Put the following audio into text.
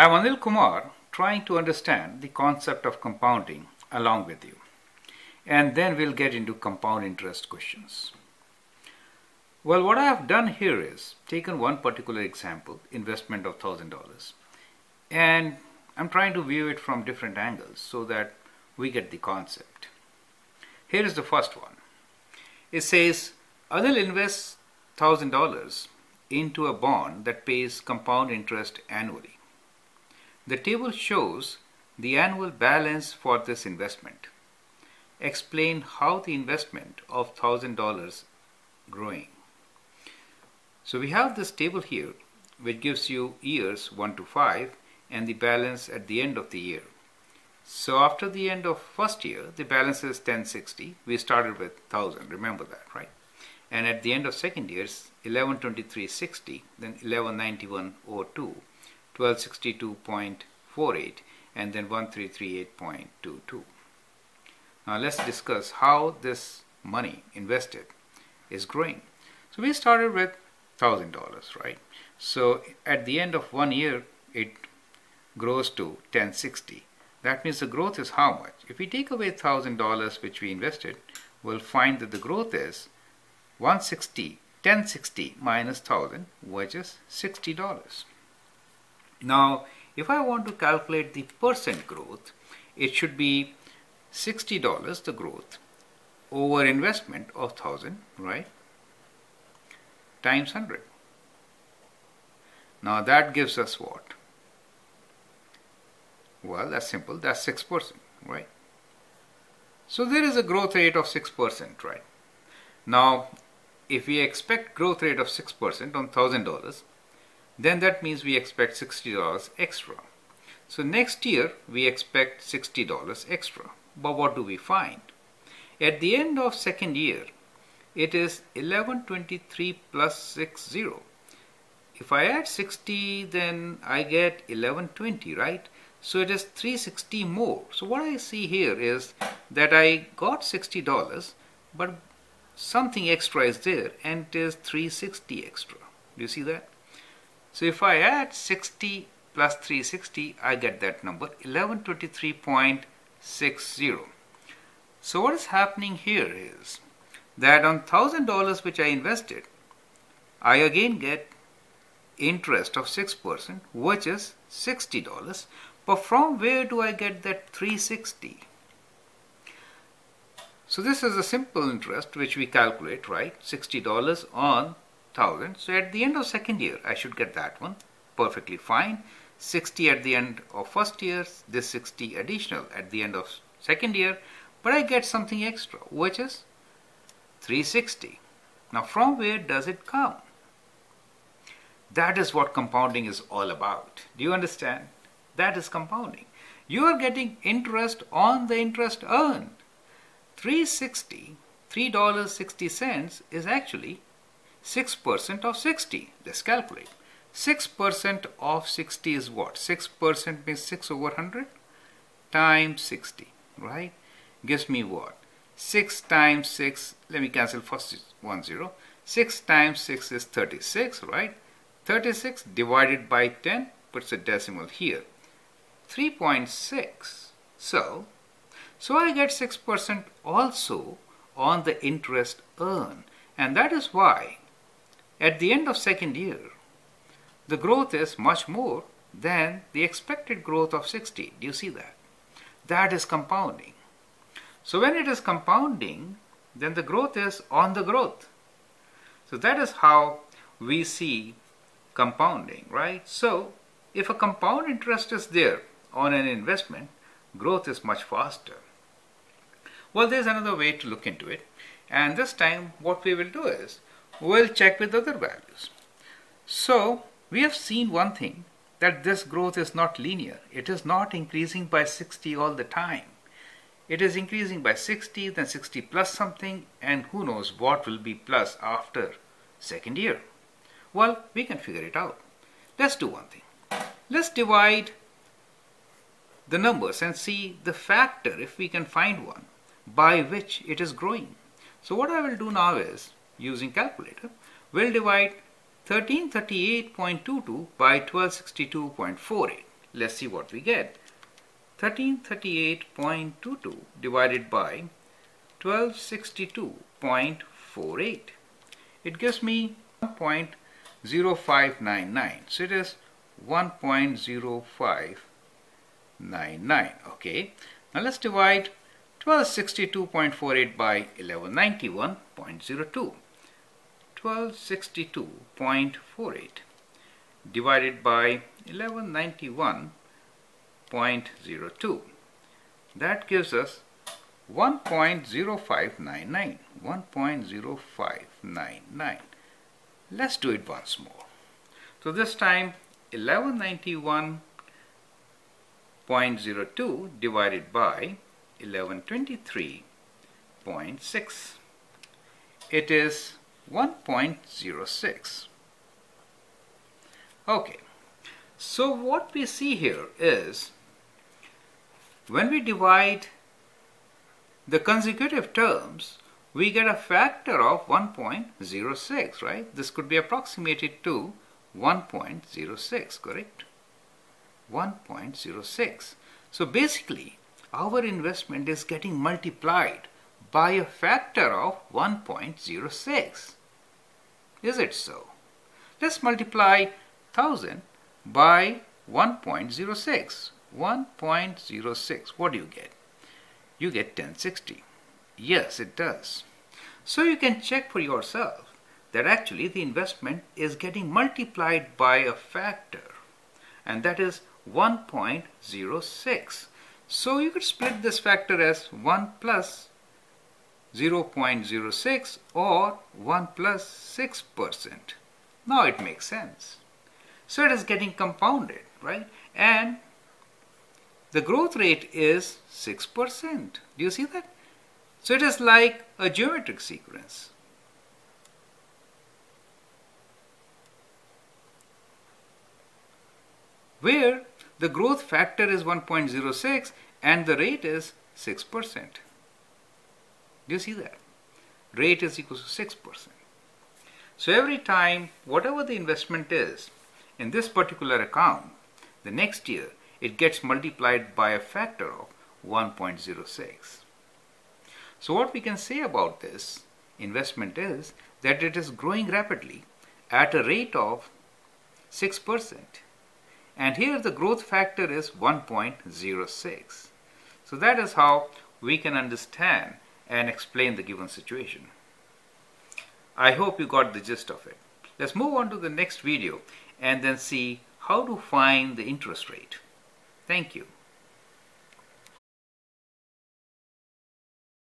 I am Anil Kumar, trying to understand the concept of compounding along with you, and then we'll get into compound interest questions. Well, what I have done here is taken one particular example, investment of $1,000, and I'm trying to view it from different angles so that we get the concept. Here is the first one. It says Anil invests $1,000 into a bond that pays compound interest annually. The table shows the annual balance for this investment. Explain how the investment of $1,000 growing. So we have this table here which gives you years 1 to 5 and the balance at the end of the year. So after the end of first year, the balance is 1060. We started with 1000, remember that, right? And at the end of second year, 1123.60, then 1191.02, 1262.48, and then 1338.22. Now let's discuss how this money invested is growing. So we started with $1,000, right? So at the end of 1 year, it grows to 1060. That means the growth is how much? If we take away $1,000 which we invested, we'll find that the growth is 160, 1060 minus 1000, which is $60. Now, if I want to calculate the percent growth, it should be $60, the growth, over investment of 1000, right, times 100. Now that gives us what? Well, that's simple, that's 6%, right? So there is a growth rate of 6%, right? Now, if we expect growth rate of 6% on $1,000, then that means we expect $60 extra. So next year, we expect $60 extra. But what do we find? At the end of second year, it is 1123 plus 60. If I add 60, then I get 1120, right? So it is 360 more. So what I see here is that I got $60, but something extra is there, and it is 360 extra. Do you see that? So if I add 60 plus 360, I get that number, 1123.60. So what is happening here is that on $1,000 which I invested, I again get interest of 6%, which is $60. But from where do I get that 360? So this is a simple interest which we calculate, right? $60 on 1000. So at the end of second year, I should get that one perfectly fine. 60 at the end of first year, this 60 additional at the end of second year, but I get something extra, which is 360. Now from where does it come? That is what compounding is all about. Do you understand? That is compounding. You are getting interest on the interest earned. 360, $3.60 is actually 6% of 60. Let's calculate. 6% of 60 is what? 6% means 6 over 100 times 60, right? Gives me what? 6 times 6, let me cancel first 10. 6 times 6 is 36, right? 36 divided by 10 puts a decimal here. 3.6. So I get 6% also on the interest earned. And that is why at the end of second year, the growth is much more than the expected growth of 60. Do you see that? That is compounding. So when it is compounding, then the growth is on the growth. So that is how we see compounding, right? So if a compound interest is there on an investment, growth is much faster. Well, there's another way to look into it. And this time what we will do is, we'll check with other values. So we have seen one thing, that this growth is not linear. It is not increasing by 60 all the time. It is increasing by 60, then 60 plus something, and who knows what will be plus after second year. Well, we can figure it out. Let's do one thing. Let's divide the numbers and see the factor, if we can find one, by which it is growing. So what I will do now is, using calculator, we'll divide 1338.22 by 1262.48. Let's see what we get. 1338.22 divided by 1262.48. It gives me 1.0599. So it is 1.0599. Okay. Now let's divide 1262.48 by 1191.02. 1262.48 divided by 1191.02. That gives us 1.0599. 1.0599. Let's do it once more. So this time 1191.02 divided by 1123.6. It is 1.06. Okay, so what we see here is when we divide the consecutive terms, we get a factor of 1.06, right? This could be approximated to 1.06, correct? 1.06. So basically, our investment is getting multiplied by a factor of 1.06. Is it so? Let's multiply 1000 by 1.06. 1.06. What do you get? You get 1060. Yes, it does. So you can check for yourself that actually the investment is getting multiplied by a factor, and that is 1.06. So you could split this factor as 1 plus 0.06 or 1 plus 6%. Now it makes sense. So it is getting compounded, right? And the growth rate is 6%. Do you see that? So it is like a geometric sequence. Where the growth factor is 1.06 and the rate is 6%. Do you see that? Rate is equal to 6%. So every time, whatever the investment is in this particular account, the next year it gets multiplied by a factor of 1.06. So what we can say about this investment is that it is growing rapidly at a rate of 6%. And here the growth factor is 1.06. So that is how we can understand and explain the given situation. I hope you got the gist of it. Let's move on to the next video and then see how to find the interest rate. Thank you.